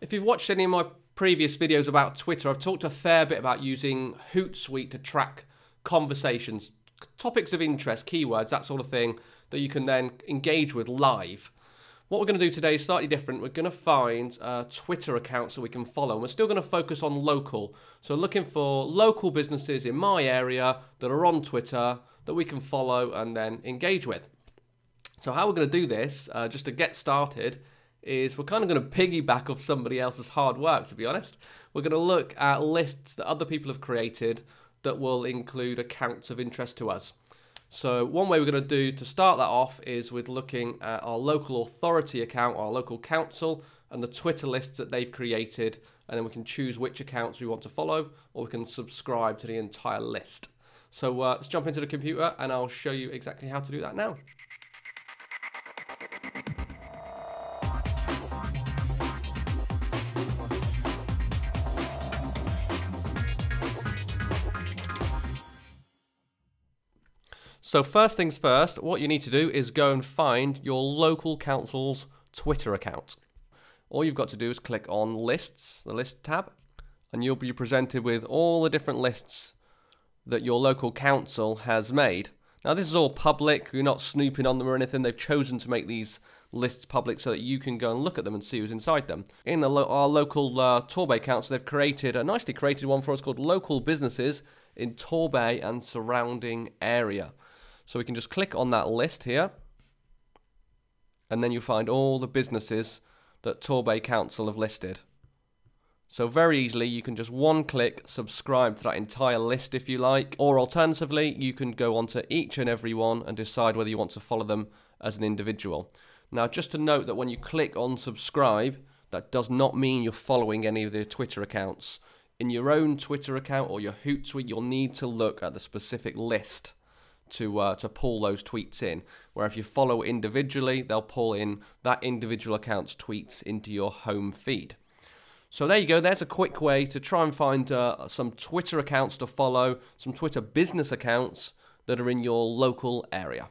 If you've watched any of my previous videos about Twitter, I've talked a fair bit about using HootSuite to track conversations, topics of interest, keywords, that sort of thing that you can then engage with live. What we're going to do today is slightly different. We're going to find Twitter accounts that we can follow. And we're still going to focus on local. So looking for local businesses in my area that are on Twitter that we can follow and then engage with. So how we're going to do this, just to get started, is we're kind of going to piggyback off somebody else's hard work, to be honest. We're going to look at lists that other people have created that will include accounts of interest to us. So one way we're going to do to start that off is with looking at our local authority account, our local council, and the Twitter lists that they've created, and then we can choose which accounts we want to follow, or we can subscribe to the entire list. So let's jump into the computer and I'll show you exactly how to do that now. So first things first, what you need to do is go and find your local council's Twitter account. All you've got to do is click on Lists, the List tab, and you'll be presented with all the different lists that your local council has made. Now this is all public, you're not snooping on them or anything, they've chosen to make these lists public so that you can go and look at them and see who's inside them. In our local Torbay council, they've created a nicely created one for us called Local Businesses in Torbay and Surrounding Area. So we can just click on that list here, and then you'll find all the businesses that Torbay Council have listed. So very easily, you can just one click subscribe to that entire list if you like, or alternatively, you can go onto each and every one and decide whether you want to follow them as an individual. Now, just to note that when you click on subscribe, that does not mean you're following any of their Twitter accounts. In your own Twitter account or your Hootsuite, you'll need to look at the specific list to pull those tweets in, where if you follow individually, they'll pull in that individual account's tweets into your home feed. So there you go, there's a quick way to try and find some Twitter accounts to follow, some Twitter business accounts that are in your local area.